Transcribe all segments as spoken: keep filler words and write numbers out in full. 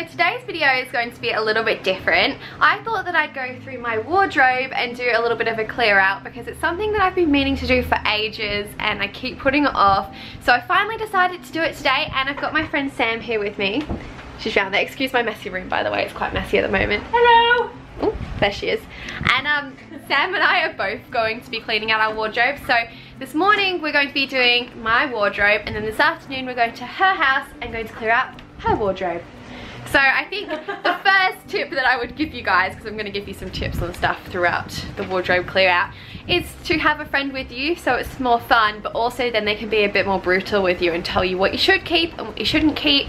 so today's video is going to be a little bit different. I thought that I'd go through my wardrobe and do a little bit of a clear out because it's something that I've been meaning to do for ages and I keep putting it off. So I finally decided to do it today and I've got my friend Sam here with me. She's round there. Excuse my messy room, by the way. It's quite messy at the moment. Hello! Oh, there she is. And um, Sam and I are both going to be cleaning out our wardrobe. So this morning we're going to be doing my wardrobe and then this afternoon we're going to her house and going to clear out her wardrobe. So I think the first tip that I would give you guys, because I'm going to give you some tips on stuff throughout the wardrobe clear out, is to have a friend with you so it's more fun, but also then they can be a bit more brutal with you and tell you what you should keep and what you shouldn't keep,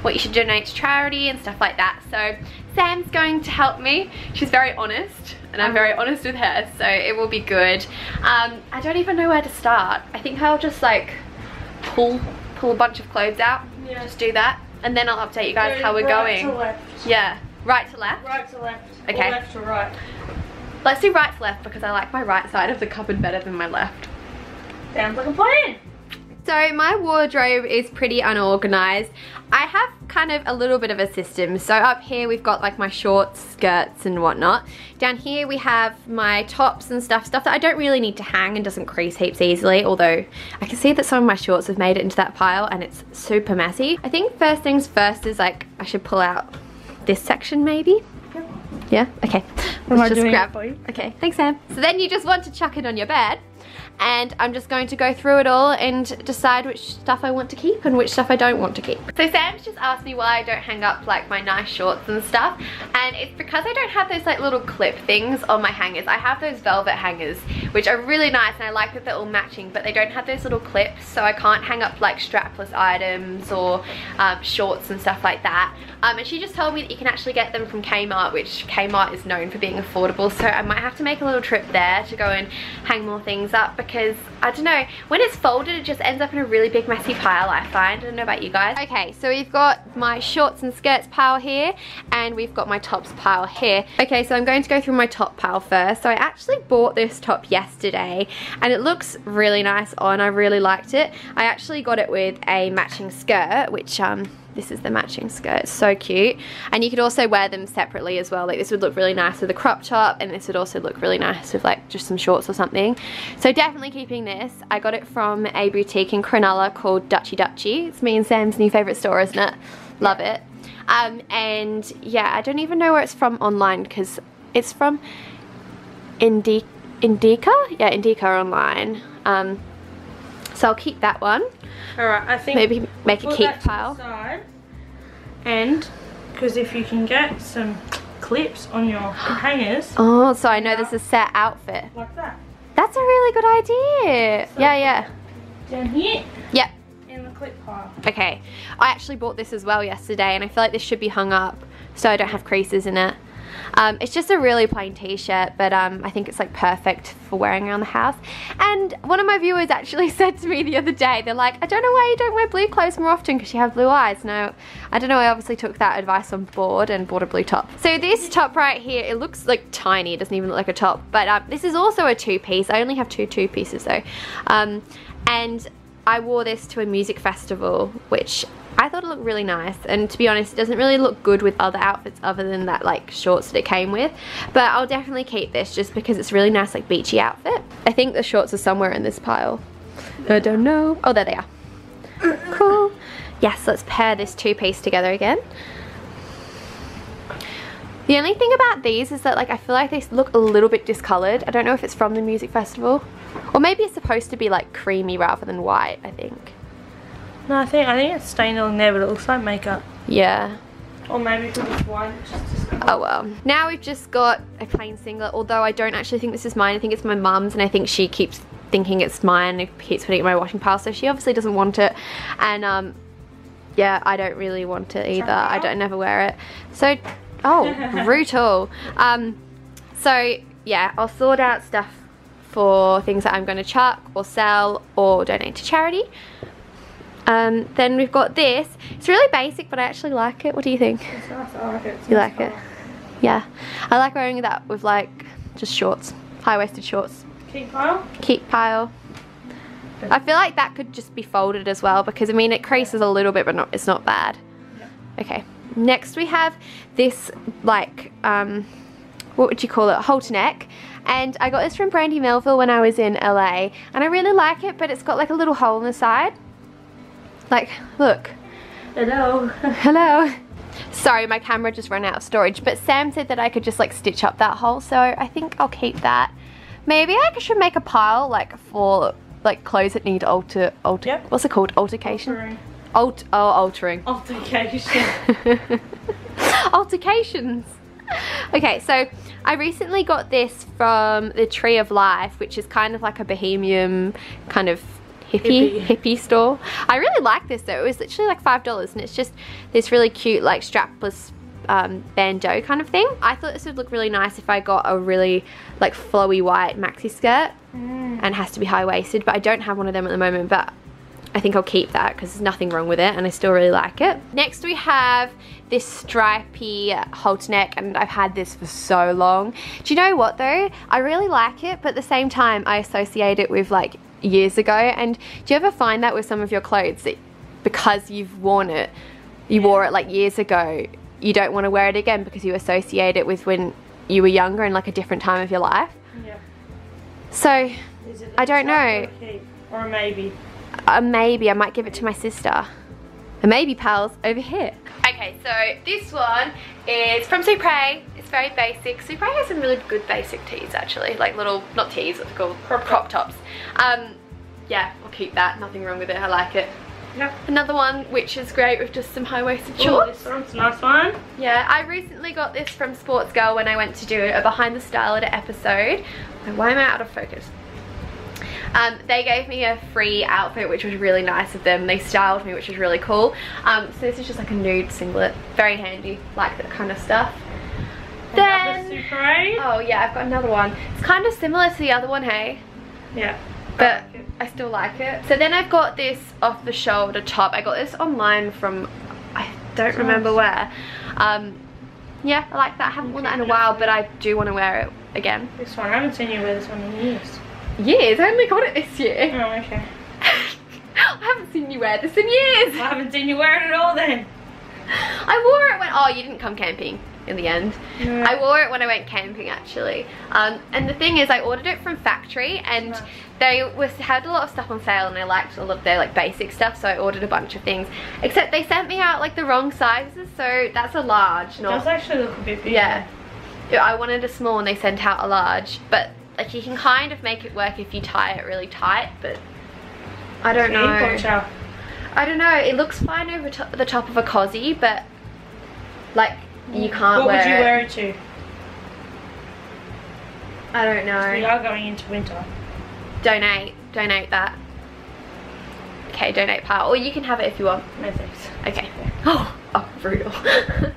what you should donate to charity and stuff like that. So Sam's going to help me. She's very honest and I'm very honest with her, so it will be good. Um, I don't even know where to start. I think I'll just like pull, pull a bunch of clothes out, yeah. Just do that. And then I'll update you guys how we're going. Right to left. Yeah. Right to left? Right to left. Okay. Or left to right. Let's do right to left because I like my right side of the cupboard better than my left. Sounds like a plan. So my wardrobe is pretty unorganized. I have kind of a little bit of a system. So up here we've got like my shorts, skirts and whatnot. Down here we have my tops and stuff, stuff that I don't really need to hang and doesn't crease heaps easily, although I can see that some of my shorts have made it into that pile and it's super messy. I think first things first is like I should pull out this section maybe? Yep. Yeah? Okay. Let's just grab it. Okay, thanks Sam. So then you just want to chuck it on your bed. And I'm just going to go through it all and decide which stuff I want to keep and which stuff I don't want to keep. So Sam's just asked me why I don't hang up like my nice shorts and stuff, and it's because I don't have those like little clip things on my hangers. I have those velvet hangers which are really nice and I like that they're all matching, but they don't have those little clips, so I can't hang up like strapless items or um, shorts and stuff like that. Um, and she just told me that you can actually get them from Kmart, which Kmart is known for being affordable, so I might have to make a little trip there to go and hang more things up. Because, I don't know, when it's folded it just ends up in a really big messy pile, I find. I don't know about you guys. Okay, so we've got my shorts and skirts pile here, and we've got my tops pile here. Okay, so I'm going to go through my top pile first. So I actually bought this top yesterday, and it looks really nice on. I really liked it. I actually got it with a matching skirt, which, um... this is the matching skirt, it's so cute. And you could also wear them separately as well. Like this would look really nice with a crop top, and this would also look really nice with like just some shorts or something. So definitely keeping this. I got it from a boutique in Cronulla called Dutchy Dutchy. It's me and Sam's new favorite store, isn't it? Love it. Um, and yeah, I don't even know where it's from online because it's from Indica, Indica? Yeah, Indica online. Um, so I'll keep that one. Alright, I think maybe make a keep pile. Side. And because if you can get some clips on your hangers. Oh, so I know this is set outfit. Like that. That's a really good idea. So yeah, yeah. Down here. Yep. In the clip pile. Okay. I actually bought this as well yesterday, and I feel like this should be hung up so I don't have creases in it. Um, it's just a really plain t-shirt, but um, I think it's like perfect for wearing around the house. And one of my viewers actually said to me the other day, they're like, I don't know why you don't wear blue clothes more often because you have blue eyes. No, I don't know, I obviously took that advice on board and bought a blue top. So this top right here, it looks like tiny, it doesn't even look like a top, but um, this is also a two-piece. I only have two two-pieces though. Um, and I wore this to a music festival, which I thought it looked really nice, and to be honest it doesn't really look good with other outfits other than that like shorts that it came with, but I'll definitely keep this just because it's really nice like beachy outfit. I think the shorts are somewhere in this pile. I don't know. Oh, there they are. Cool. Yes, let's pair this two-piece together again. The only thing about these is that like I feel like they look a little bit discoloured. I don't know if it's from the music festival or maybe it's supposed to be like creamy rather than white, I think. No, I think I think it's stained along there, but it looks like makeup. Yeah. Or maybe because it's white. Oh well. Now we've just got a plain singlet. Although I don't actually think this is mine. I think it's my mum's, and I think she keeps thinking it's mine. She keeps putting it in my washing pile, so she obviously doesn't want it. And um, yeah, I don't really want it either. I don't never wear it. So, oh, brutal. Um, so yeah, I'll sort out stuff for things that I'm going to chuck or sell or donate to charity. Um, then we've got this. It's really basic, but I actually like it. What do you think? It's nice. I like it. It's you nice like style. It? Yeah. I like wearing that with like just shorts, high-waisted shorts. Keep pile? Keep pile. I feel like that could just be folded as well because I mean it creases a little bit, but not, it's not bad. Yeah. Okay, next we have this like um what would you call it, halter neck, and I got this from Brandy Melville when I was in L A, and I really like it, but it's got like a little hole in the side. Like, look. Hello. Hello. Sorry, my camera just ran out of storage, but Sam said that I could just like stitch up that hole, so I think I'll keep that. Maybe I should make a pile like for like clothes that need alter, alter yep. what's it called, altercation? Altering. Alt, oh, altering. Altercation. Altercations. Okay, so I recently got this from the Tree of Life, which is kind of like a bohemian kind of hippie, hippie hippie store. I really like this though. It was literally like five dollars, and it's just this really cute like strapless um, bandeau kind of thing. I thought this would look really nice if I got a really like flowy white maxi skirt, mm. and it has to be high-waisted, but I don't have one of them at the moment, but I think I'll keep that because there's nothing wrong with it and I still really like it. Next we have this stripy halter neck, and I've had this for so long. Do you know what though? I really like it, but at the same time I associate it with like years ago. And do you ever find that with some of your clothes that because you've worn it, you yeah. wore it like years ago, you don't want to wear it again because you associate it with when you were younger and like a different time of your life? Yeah. So, is it I don't know. Or maybe. Uh, maybe I might give it to my sister. And maybe pals over here. Okay, so this one is from Supre. It's very basic. Supre has some really good basic tees actually, like little, not tees, what's it called, crop, crop tops. Um, yeah, I'll keep that. Nothing wrong with it. I like it. Yep. Another one which is great with just some high-waisted shorts. This one's a nice one. Yeah, I recently got this from Sports Girl when I went to do a Behind the Styler episode. Why am I out of focus? Um, they gave me a free outfit, which was really nice of them. They styled me, which was really cool. Um, so this is just like a nude singlet. Very handy, like that kind of stuff. Another then, Supre. Oh yeah, I've got another one. It's kind of similar to the other one, hey? Yeah. But I, like I still like it. So then I've got this off the shoulder top. I got this online from, I don't remember where. Um, yeah, I like that. I haven't worn that in a while, but I do want to wear it again. This one, I haven't seen you wear this one in years. Years? I only got it this year. Oh, okay. I haven't seen you wear this in years. I haven't seen you wear it at all then. I wore it when, oh, you didn't come camping in the end. No. I wore it when I went camping actually. Um, and the thing is, I ordered it from Factory, and oh. they was, had a lot of stuff on sale, and I liked a lot of their like basic stuff, so I ordered a bunch of things. Except they sent me out like the wrong sizes, so that's a large. Not, it does actually look a bit big. Yeah. I wanted a small and they sent out a large, but like you can kind of make it work if you tie it really tight, but I don't know. I don't know. It looks fine over to the top of a cozy, but like you can't wear it. What would you wear it to? I don't know. We are going into winter. Donate. Donate that. Okay, donate part. Or you can have it if you want. No thanks. Okay. Yeah. Oh, oh, brutal.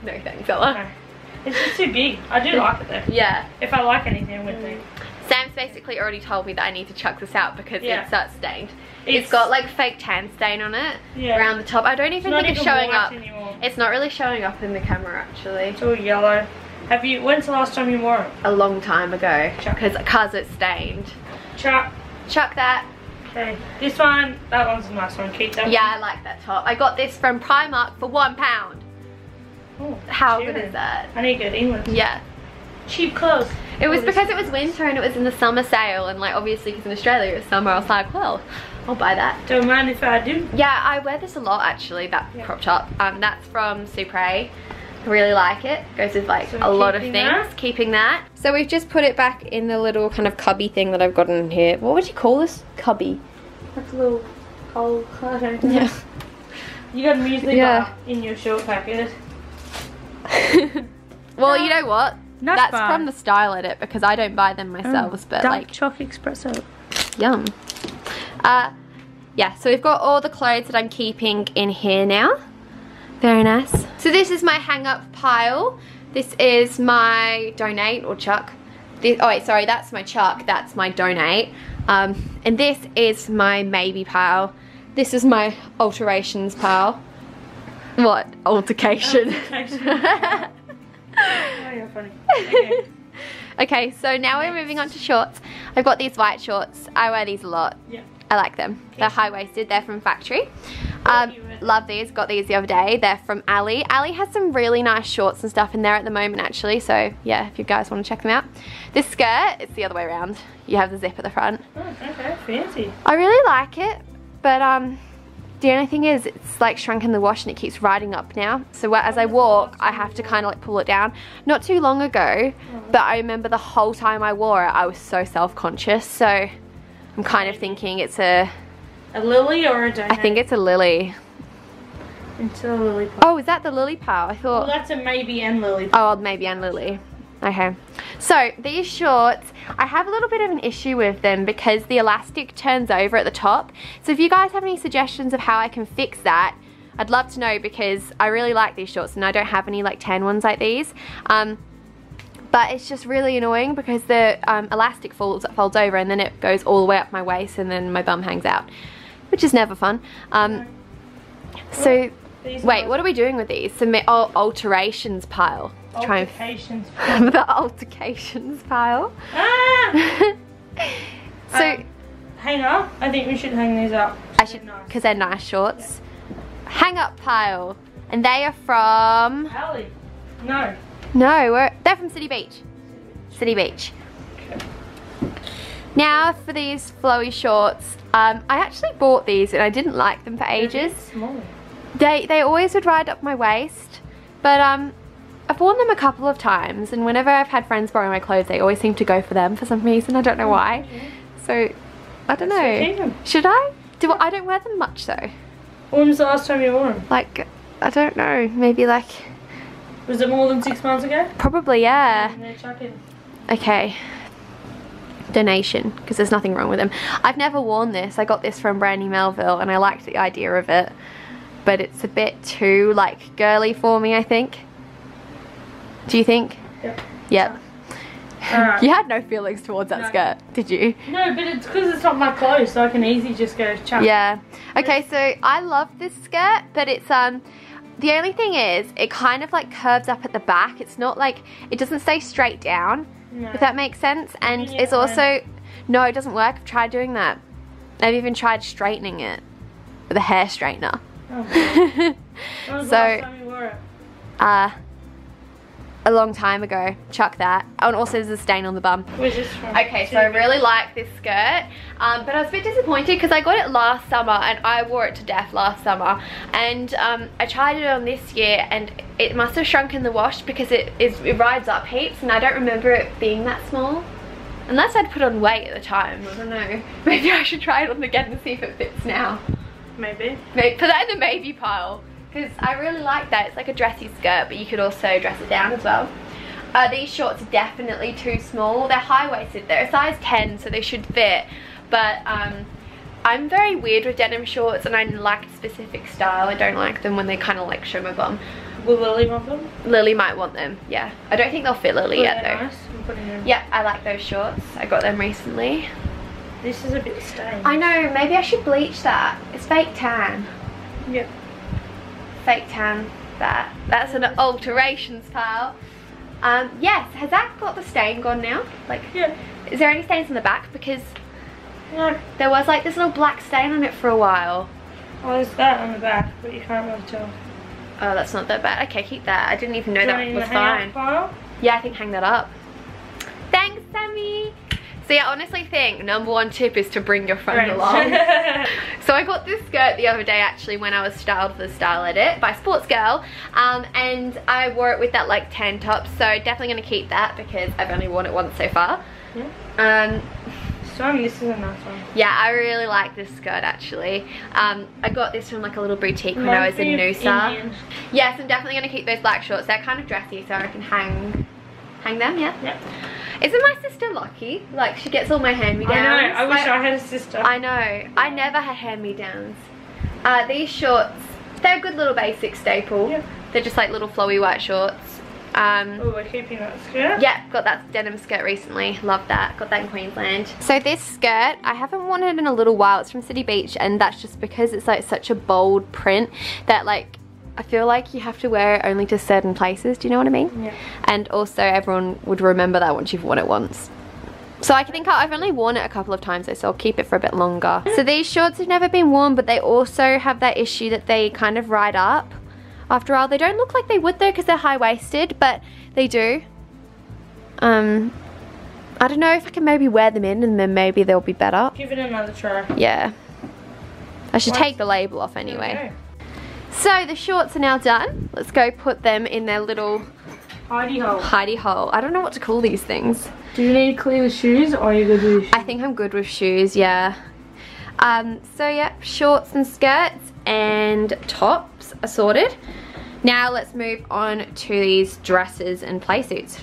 No thanks, Ella. No. It's just too big. I do like it though. Yeah. If I like anything, I would think. Sam's basically already told me that I need to chuck this out because yeah. it's that stained. It's, it's got like fake tan stain on it yeah. around the top. I don't even it's think it's showing up anymore. It's not really showing up in the camera actually. It's all yellow. Have you? When's the last time you wore it? A long time ago. Because cause it's stained. Chuck. Chuck that. Okay. This one. That one's a nice one. Keep that. Yeah, one. I like that top. I got this from Primark for one pound. Oh, how cheering. Good is that? I need good English. Yeah. Cheap clothes. It was because it was winter and it was in the summer sale, and like obviously because in Australia it's summer, I was like, well, I'll buy that. Don't mind if I do. Yeah, I wear this a lot actually, that yeah. crop top. Um, that's from Supre. Really like it. Goes with like so a lot of things. That. Keeping that. So we've just put it back in the little kind of cubby thing that I've got in here. What would you call this? Cubby. That's a little old. I don't know. Yeah. You got a music yeah. bar in your short packet. Well, no. You know what? Nice That's bar. From the Style Edit because I don't buy them myself, oh, but dark like chalk espresso. Yum. Uh, yeah, so we've got all the clothes that I'm keeping in here now. Very nice. So this is my hang up pile. This is my donate or chuck. This, oh wait, sorry, that's my chuck. That's my donate. Um, and this is my maybe pile. This is my alterations pile. What? Altercation. Altercation. Oh, you're funny. Okay. Okay, so now we're moving on to shorts. I've got these white shorts. I wear these a lot. Yeah. I like them. They're high-waisted. They're from Factory. Um, love these, got these the other day. They're from Ali. Ali has some really nice shorts and stuff in there at the moment actually, so yeah, if you guys want to check them out. This skirt, it's the other way around. You have the zip at the front. Oh, okay, fancy. I really like it, but um, the only thing is it's like shrunk in the wash and it keeps riding up now. So as I walk, I have to kind of like pull it down. Not too long ago, but I remember the whole time I wore it, I was so self-conscious. So I'm kind of thinking it's a... A lily or a donut? I think it's a lily. It's a lily pile. Oh, is that the lily pile? I thought... Well, that's a maybe and lily pile. Oh, maybe and lily. Okay. So, these shorts, I have a little bit of an issue with them because the elastic turns over at the top. So, if you guys have any suggestions of how I can fix that, I'd love to know because I really like these shorts and I don't have any like tan ones like these. Um... But it's just really annoying because the um, elastic folds, folds over and then it goes all the way up my waist and then my bum hangs out. Which is never fun. Um, so, wait, what are we doing with these? Submit oh, alterations pile. Altercations pile. The altercations pile. Ah! So, um, hang up. I think we should hang these up. I should, because they're nice shorts. Yeah. Hang up pile. And they are from... Ali. No. No, we're, they're from City Beach. City Beach. Okay. Now for these flowy shorts, um, I actually bought these and I didn't like them for ages. They they always would ride up my waist, but um, I've worn them a couple of times and whenever I've had friends borrow my clothes, they always seem to go for them for some reason. I don't know why. So I don't know. Should I? Do I don't wear them much though. When was the last time you wore them? Like I don't know. Maybe like. Was it more than six months ago? Probably, yeah. And they're chucking. Okay. Donation, because there's nothing wrong with them. I've never worn this. I got this from Brandy Melville, and I liked the idea of it. But it's a bit too, like, girly for me, I think. Do you think? Yep. Yep. All right. You had no feelings towards that no. skirt, did you? No, but it's because it's not my clothes, so I can easily just go chuck. Yeah. Okay, so I love this skirt, but it's, um... the only thing is, it kind of like curves up at the back. It's not like, it doesn't stay straight down, no. if that makes sense. And it's also, no, it doesn't work. I've tried doing that. I've even tried straightening it with a hair straightener. Oh. When was so, the last time you wore it? Uh, a long time ago. Chuck that. Oh, and also there's a stain on the bum. Okay, so I really like this skirt, um, but I was a bit disappointed because I got it last summer and I wore it to death last summer, and um, I tried it on this year and it must have shrunk in the wash because it, is, it rides up heaps and I don't remember it being that small. Unless I'd put on weight at the time, I don't know. Maybe I should try it on again and see if it fits now. Maybe. Maybe put that in the maybe pile. Because I really like that. It's like a dressy skirt, but you could also dress it down as well. Uh, these shorts are definitely too small. They're high-waisted. They're a size ten, so they should fit. But um, I'm very weird with denim shorts, and I like a specific style. I don't like them when they kind of like show my bum. Will Lily want them? Lily might want them, yeah. I don't think they'll fit Lily yet, though. Nice. I'm putting them. Yeah, I like those shorts. I got them recently. This is a bit stained. I know. Maybe I should bleach that. It's fake tan. Yep. Fake tan, that. That's an alterations pile. Um, yes, has that got the stain gone now? Like, yeah. Is there any stains on the back? Because no. There was like this little black stain on it for a while. Oh, well, there's that on the back, but you can't really tell. Oh, that's not that bad. Okay, keep that. I didn't even know that was fine. Yeah, I think hang that up. Thanks, Sammy. So yeah, honestly think number one tip is to bring your friend right. along. So I got this skirt the other day actually when I was styled for the Style Edit by Sports Girl. Um, and I wore it with that like tan top. So definitely going to keep that because I've only worn it once so far. Yeah. Um, Sorry, this is a nice one. Yeah, I really like this skirt actually. Um, I got this from like a little boutique when I was in Noosa. Yes, I'm definitely going to keep those black shorts. They're kind of dressy so I can hang, hang them, yeah? Yep. Isn't my sister lucky? Like, she gets all my hand-me-downs. I know, I wish like, I had a sister. I know, I never had hand-me-downs. Uh, these shorts, they're a good little basic staple. Yeah. They're just like little flowy white shorts. Um, oh, we're keeping that skirt? Yeah, got that denim skirt recently. Love that. Got that in Queensland. So this skirt, I haven't worn it in a little while. It's from City Beach, and that's just because it's like such a bold print that like, I feel like you have to wear it only to certain places, do you know what I mean? Yeah. And also everyone would remember that once you've worn it once. So I think I've only worn it a couple of times though, so I'll keep it for a bit longer. So these shorts have never been worn, but they also have that issue that they kind of ride up after a while. They don't look like they would though because they're high-waisted, but they do. Um, I don't know if I can maybe wear them in and then maybe they'll be better. Give it another try. Yeah. I should what? take the label off anyway. So the shorts are now done. Let's go put them in their little hidey hole. Hidey hole. I don't know what to call these things. Do you need to clear the shoes or are you good with shoes? I think I'm good with shoes, yeah. Um, so yeah, shorts and skirts and tops are sorted. Now let's move on to these dresses and play suits.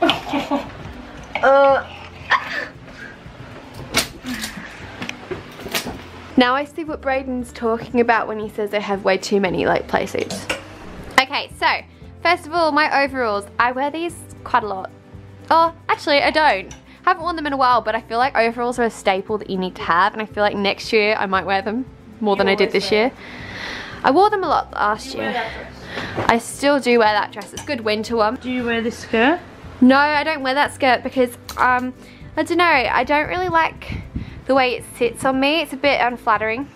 uh. Now I see what Brayden's talking about when he says they have way too many like play suits. Okay, so first of all, my overalls. I wear these quite a lot. Oh, actually I don't. I haven't worn them in a while, but I feel like overalls are a staple that you need to have, and I feel like next year I might wear them more you than I did this wear. year. I wore them a lot last year. I still do wear that dress. It's a good winter one. Do you wear this skirt? No, I don't wear that skirt because um, I don't know. I don't really like the way it sits on me. It's a bit unflattering.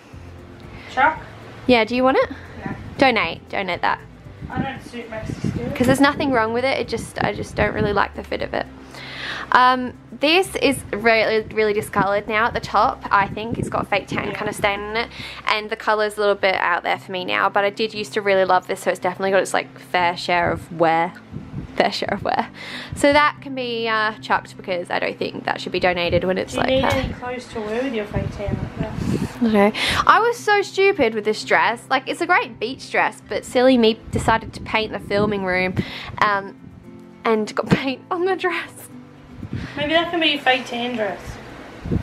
Chuck? Yeah, do you want it? No. Donate. Donate that. I don't suit my skirt. Because there's nothing wrong with it. It just I just don't really like the fit of it. Um, this is really, really discoloured now at the top, I think. It's got a fake tan yeah. kind of stain on it. And the colour's a little bit out there for me now. But I did used to really love this, so it's definitely got its like fair share of wear. Fair share of wear. So that can be uh, chucked because I don't think that should be donated when it's like that. Do you need any clothes to wear with your fake tan like that? Okay. I was so stupid with this dress. Like, it's a great beach dress, but silly me decided to paint the filming room um, and got paint on the dress. Maybe that can be a fake tan dress.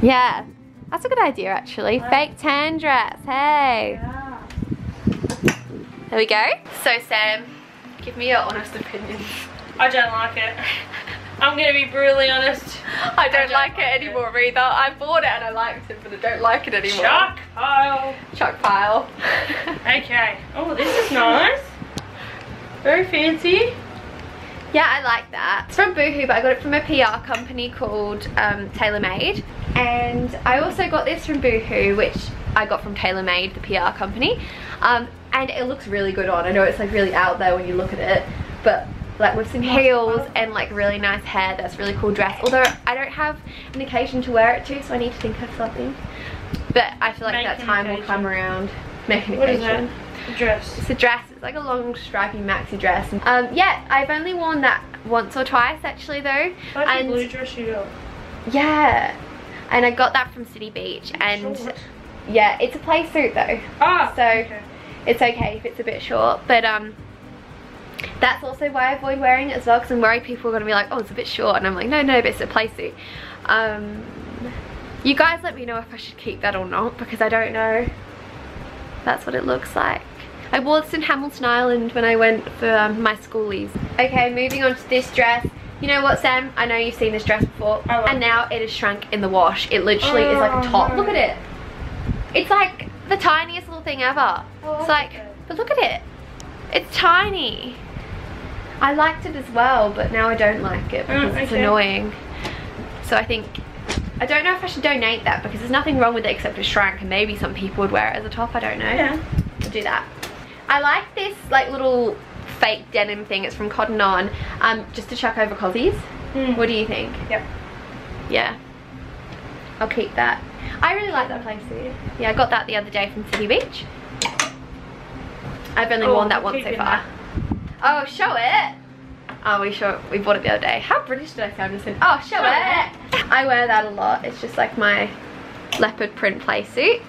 Yeah, that's a good idea actually. Wow. Fake tan dress, hey. Yeah. There we go. So Sam, give me your honest opinion. I don't like it. I'm gonna be brutally honest. I don't, I don't like, like it anymore it. either. I bought it and I liked it, but I don't like it anymore. Chuck pile. Chuck pile. Okay. Oh, this is nice. Very fancy. Yeah, I like that. It's from Boohoo, but I got it from a P R company called um, Taylor Made. And I also got this from Boohoo, which I got from Taylor Made, the P R company. Um, and it looks really good on. I know it's like really out there when you look at it, but like with some heels and like really nice hair, that's a really cool dress. Although I don't have an occasion to wear it to, so I need to think of something. But I feel like Make that time occasion. will come around. Make an what occasion. Is that? Dress. It's a dress. It's like a long stripy maxi dress. Um, yeah, I've only worn that once or twice actually though. Like and the blue dress you got. Yeah, and I got that from City Beach, and short. yeah, it's a play suit though. Ah. So okay. It's okay if it's a bit short, but um, that's also why I avoid wearing it as well because I'm worried people are gonna be like, oh, it's a bit short, and I'm like, no, no, but it's a play suit. Um, you guys, let me know if I should keep that or not because I don't know. That's what it looks like. I wore this in Hamilton Island when I went for um, my schoolies. Okay, moving on to this dress. You know what, Sam? I know you've seen this dress before. I like and now it. it is shrunk in the wash. It literally oh, is like a top. No. Look at it. It's like the tiniest little thing ever. Like it's like, it. but look at it. It's tiny. I liked it as well, but now I don't like it because mm, it's okay. annoying. So I think, I don't know if I should donate that because there's nothing wrong with it except it shrank and maybe some people would wear it as a top, I don't know. Yeah. I'll do that. I like this like little fake denim thing, it's from Cotton On, um, just to chuck over cozies. Mm. What do you think? Yep. Yeah. I'll keep that. I really like that place too. Yeah, I got that the other day from City Beach. I've only oh, worn that once so far. That. Oh, show it! Oh, we sure we bought it the other day. How British did I sound? Just in, oh, show oh, it! Yeah. I wear that a lot. It's just like my leopard print play suit.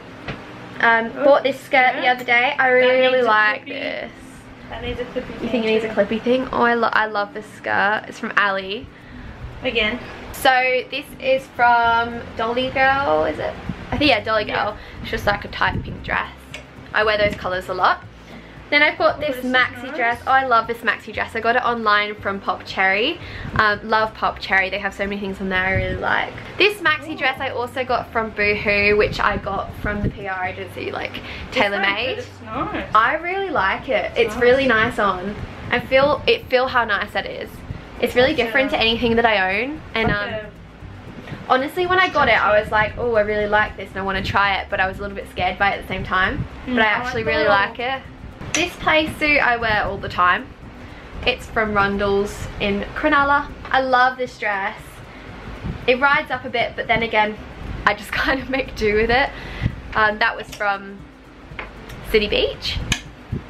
Um, Ooh, bought this skirt yeah. the other day. I really, really like this. That needs a clippy thing. You think it needs yeah. a clippy thing? Oh, I, lo I love this skirt. It's from Ali. Again. So this is from Dolly Girl, is it? I think, yeah, Dolly Girl. Yeah. It's just like a tight pink dress. I wear those colours a lot. Then I've got this maxi dress. Oh, I love this maxi dress. I got it online from Pop Cherry. Um, love Pop Cherry. They have so many things on there I really like. This maxi Ooh. dress I also got from Boohoo, which I got from the P R agency, like Taylor Made. It's nice. I really like it. It's, it's nice. really nice on. I feel it. Feel how nice that is. It's really different to anything that I own, and um, honestly, when I got it, I was like, oh, I really like this and I want to try it, but I was a little bit scared by it at the same time. But I actually really like it. This play suit I wear all the time. It's from Rundle's in Cronulla. I love this dress. It rides up a bit, but then again, I just kind of make do with it. Um, that was from City Beach.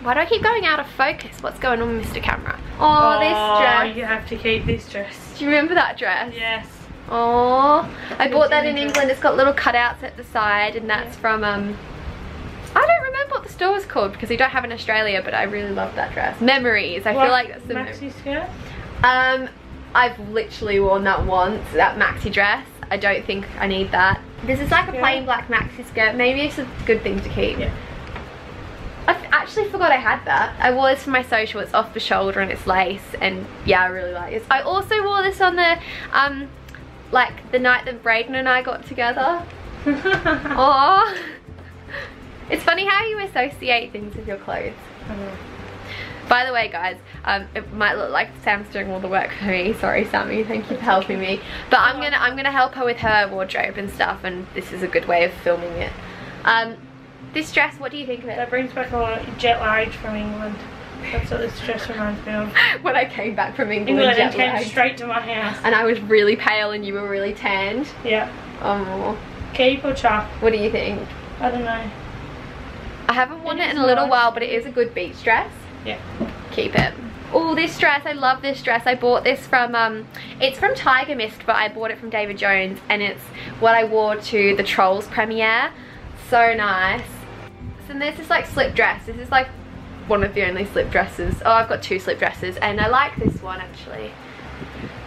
Why do I keep going out of focus? What's going on, Mister Camera? Oh, oh, this dress. You have to keep this dress. Do you remember that dress? Yes. Oh, I bought that in England. It's got little cutouts at the side, and that's yeah. from, um, I don't remember what the store was called because we don't have it in Australia, but I really love that dress. Memories. I what, feel like that's the maxi skirt? Um, I've literally worn that once, that maxi dress. I don't think I need that. This is like a plain black maxi skirt. Maybe it's a good thing to keep. Yeah. I actually forgot I had that. I wore this for my social. It's off the shoulder and it's lace, and yeah, I really like this. I also wore this on the, um, like the night that Braden and I got together. Aww. It's funny how you associate things with your clothes. Oh. By the way, guys, um, it might look like Sam's doing all the work for me. Sorry, Sammy. Thank you for helping me. But I'm gonna, I'm gonna help her with her wardrobe and stuff. And this is a good way of filming it. Um, this dress. What do you think of it? That brings back a lot of jet lag from England. That's what this dress reminds me of. When I came back from England, England jet came lag. straight to my house. And I was really pale, and you were really tanned. Yeah. Oh. Keep or chuck? What do you think? I don't know. I haven't worn it, it in a little nice. while, but it is a good beach dress. Yeah. Keep it. Oh, this dress. I love this dress. I bought this from, um, it's from Tiger Mist, but I bought it from David Jones, and it's what I wore to the Trolls premiere. So nice. So this is like slip dress. This is like one of the only slip dresses. Oh, I've got two slip dresses, and I like this one actually.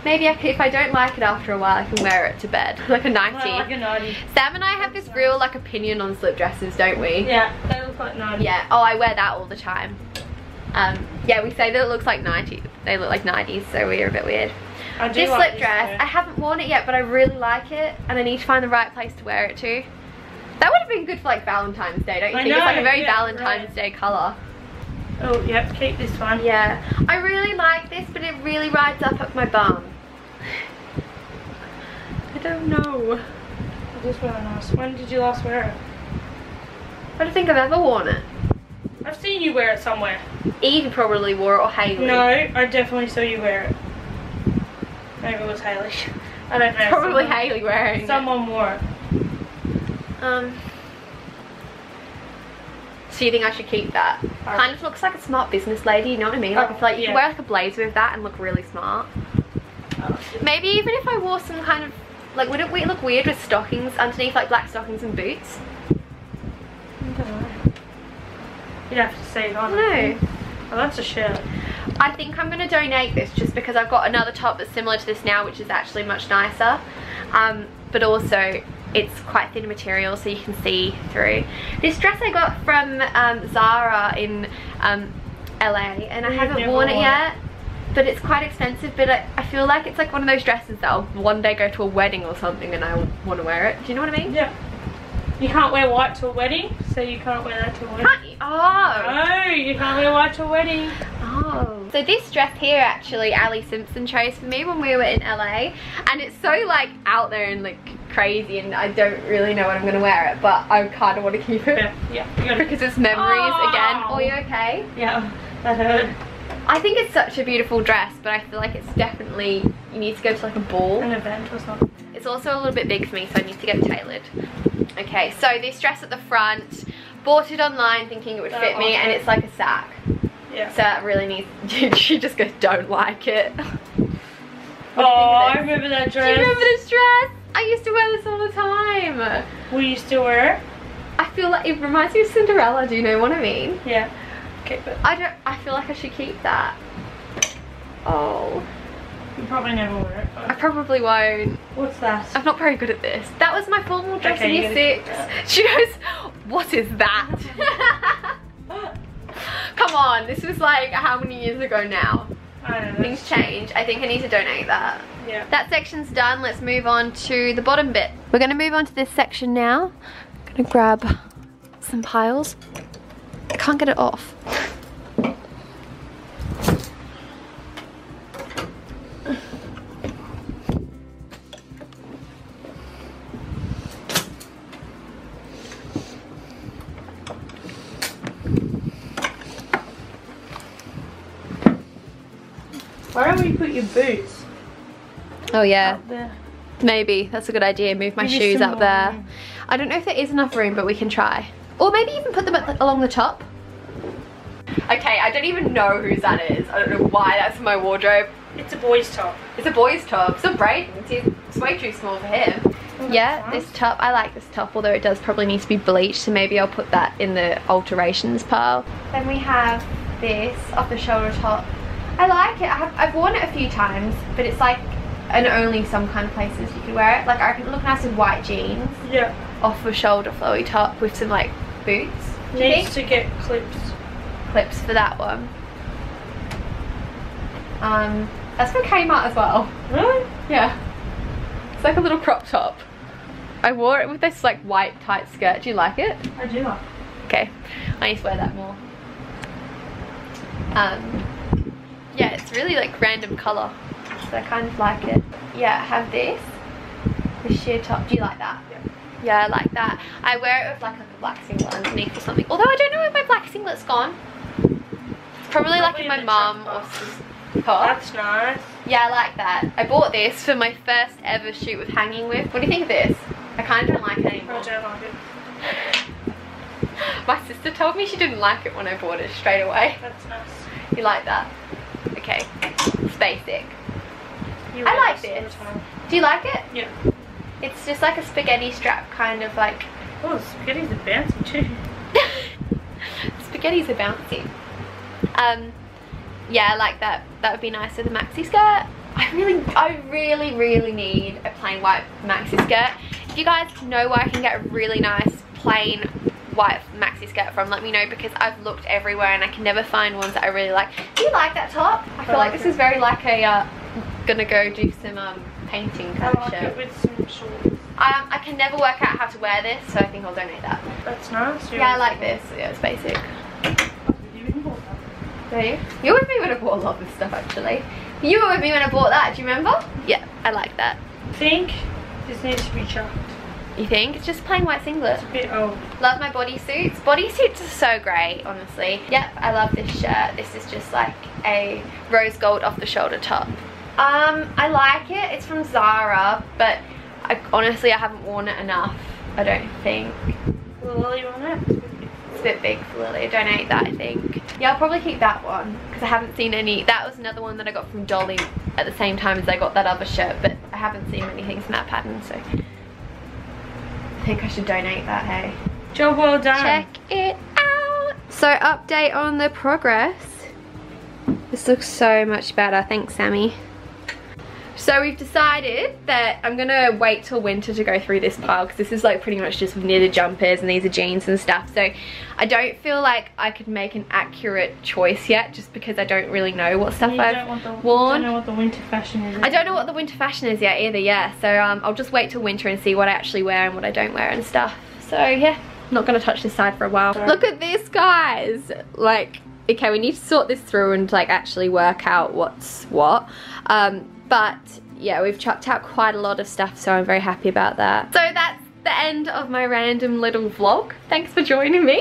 Maybe I can, if I don't like it after a while, I can wear it to bed. Like a nightie. Well, like a nightie. Sam and I have this real like opinion on slip dresses, don't we? Yeah, they look like nighties. Yeah, oh, I wear that all the time. Um, yeah, we say that it looks like nineties. They look like nineties, so we're a bit weird. I do this like slip this dress, too. I haven't worn it yet, but I really like it, and I need to find the right place to wear it to. That would have been good for like Valentine's Day, don't you I think? Know, it's like a very yeah, Valentine's right. Day colour. Oh, yep, keep this one. Yeah. I really like this, but it really rides up at my bum. I don't know. I just wear nice. When did you last wear it? I don't think I've ever worn it. I've seen you wear it somewhere. Eve probably wore it, or Hayley. No, I definitely saw you wear it. Maybe it was Hayley. I don't know. Probably Hayley wearing someone it. Someone wore it. Um... So you think I should keep that? Right. Kind of looks like a smart business lady, you know what I mean? Like, oh, I feel like you yeah. can wear like a blazer with that and look really smart. Oh. Maybe even if I wore some kind of, like, wouldn't we look weird with stockings underneath, like black stockings and boots? I don't know. You'd have to save on. No. Oh, that's a shirt. I think I'm going to donate this just because I've got another top that's similar to this now, which is actually much nicer. Um, but also, it's quite thin material, so you can see through. This dress I got from um, Zara in um, L A, and I You've haven't worn it yet, it. but it's quite expensive, but I, I feel like it's like one of those dresses that I'll one day go to a wedding or something and I want to wear it. Do you know what I mean? Yeah. You can't wear white to a wedding, so you can't wear that to a wedding. Can't you? Oh. No, you can't wear white to a wedding. Oh. So this dress here actually, Ali Simpson chose for me when we were in L A, and it's so like out there and like crazy, and I don't really know when I'm going to wear it, but I kind of want to keep it. Yeah. yeah. Because it's memories oh. again. Oh, you okay? Yeah. That hurt. I think it's such a beautiful dress, but I feel like it's definitely, you need to go to like a ball. An event or something. It's also a little bit big for me, so I need to get it tailored. Okay, so this dress at the front, bought it online thinking it would fit me, and it's like a sack. Yeah. So that really needs, she just goes, don't like it. Oh, I remember that dress. Do you remember this dress? I used to wear this all the time. Will you still wear it? I feel like it reminds me of Cinderella, do you know what I mean? Yeah. Keep it. I don't, I feel like I should keep that. Oh. You probably never wear it. I probably won't. What's that? I'm not very good at this. That was my formal dress okay, in year six. She goes, what is that? Come on, this was like how many years ago now? I don't know. Things change. I think I need to donate that. Yeah. That section's done. Let's move on to the bottom bit. We're going to move on to this section now. I'm going to grab some piles. I can't get it off. Why don't we put your boots? Oh yeah. Up there. Maybe, that's a good idea. Move my maybe shoes up there. Room. I don't know if there is enough room, but we can try. Or maybe even put them at the, along the top. Okay, I don't even know whose that is. I don't know why that's in my wardrobe. It's a boy's top. It's a boy's top. Some braids. It's way too small for him. Oh, yeah, nice. This top. I like this top, although it does probably need to be bleached, so maybe I'll put that in the alterations pile. Then we have this off-the-shoulder top. I like it. I have, I've worn it a few times, but it's like, and only some kind of places you could wear it. Like, I reckon it would look nice in white jeans. Yeah. Off-the-shoulder flowy top with some, like, boots. Needs to get clips. Clips for that one. Um, that's from Kmart as well. Really? Yeah. It's like a little crop top. I wore it with this like white tight skirt. Do you like it? I do like it. Okay. I need to wear that more. Um, yeah, it's really like random colour. So I kind of like it. Yeah, I have this. The sheer top. Do you like that? Yeah. Yeah, I like that. I wear it with like a black singlet underneath or something. Although I don't know if my black singlet's gone. It's probably, probably like in my mum or sister. Top. That's nice. Yeah, I like that. I bought this for my first ever shoot with Hanging With. What do you think of this? I kind of don't like it anymore. I don't like it. My sister told me she didn't like it when I bought it straight away. That's nice. You like that? Okay. It's basic. You I like this. Do you like it? Yeah. It's just like a spaghetti strap kind of like. Oh, spaghetti's a bouncy too. Spaghetti's a bouncy. Um. Yeah, I like that. That would be nice with a maxi skirt. I really, I really, really need a plain white maxi skirt. If you guys know where I can get a really nice plain white maxi skirt from, let me know, because I've looked everywhere and I can never find ones that I really like. Do you like that top? I feel I like, like this is very like a, uh, gonna go do some um, painting kind of shirt. I like it with some shorts. Um, I can never work out how to wear this, so I think I'll donate that. That's nice. Yeah, yeah, I like this. Yeah, it's basic. You were with me when I bought a lot of this stuff actually. You were with me when I bought that, do you remember? Yeah, I like that. I think this needs to be chucked. You think? It's just plain white singlet. It's a bit old. Love my bodysuits. Bodysuits are so great, honestly. Yep, I love this shirt. This is just like a rose gold off the shoulder top. Um, I like it. It's from Zara, but I, honestly I haven't worn it enough, I don't think. Lily on it? Bit big for Lily. Donate that, I think. Yeah, I'll probably keep that one because I haven't seen any. That was another one that I got from Dolly at the same time as I got that other shirt, but I haven't seen many things in that pattern, so I think I should donate that. Hey, job well done. Check it out. So, update on the progress. This looks so much better. Thanks, Sammy. So we've decided that I'm gonna wait till winter to go through this pile because this is like pretty much just knitted jumpers and these are jeans and stuff, so I don't feel like I could make an accurate choice yet just because I don't really know what stuff I've the, worn. I don't know what the winter fashion is. I don't know what the winter fashion is yet either, yeah, so um, I'll just wait till winter and see what I actually wear and what I don't wear and stuff. So yeah, I'm not gonna touch this side for a while. Sorry. Look at this, guys! Like, okay, we need to sort this through and like actually work out what's what. Um, But yeah, we've chucked out quite a lot of stuff, so I'm very happy about that. So that's the end of my random little vlog. Thanks for joining me.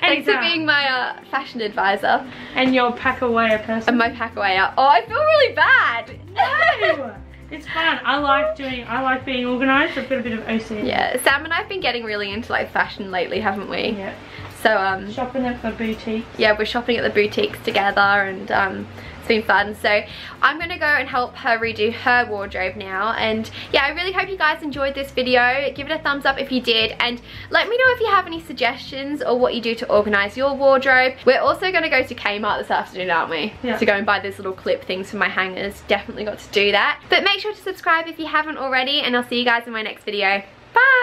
Thanks for being my uh, fashion advisor. And your pack-awayer person. And my pack-awayer. Oh, I feel really bad. No, it's fun. I like doing, I like being organised. I've got a bit of O C D. Yeah, Sam and I have been getting really into like fashion lately, haven't we? Yeah. So um. Shopping at the boutiques. Yeah, we're shopping at the boutiques together and um. It's been fun, so I'm gonna go and help her redo her wardrobe now. And yeah, I really hope you guys enjoyed this video. Give it a thumbs up if you did, and let me know if you have any suggestions or what you do to organize your wardrobe. We're also gonna go to Kmart this afternoon, aren't we? Yeah. To go and buy these little clip things for my hangers. Definitely got to do that. But make sure to subscribe if you haven't already, and I'll see you guys in my next video. Bye.